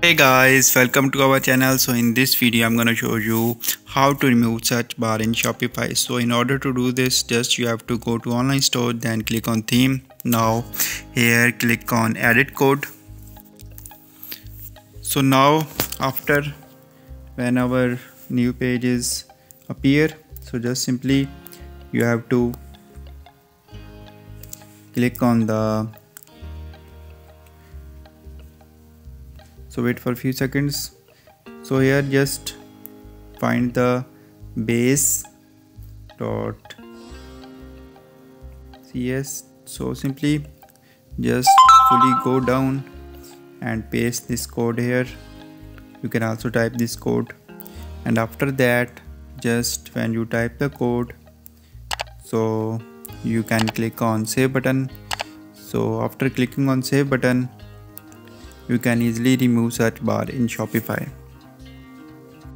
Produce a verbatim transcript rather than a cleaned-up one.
Hey guys, welcome to our channel. So in this video I'm gonna show you how to remove search bar in Shopify. So in order to do this, just you have to go to online store, then click on theme. Now here click on edit code. So now after when our new pages appear, so just simply you have to click on the So wait for a few seconds. So here just find the base dot C S. So simply just fully go down and paste this code here. You can also type this code, and after that just when you type the code, so you can click on save button. So after clicking on save button, you can easily remove search bar in Shopify.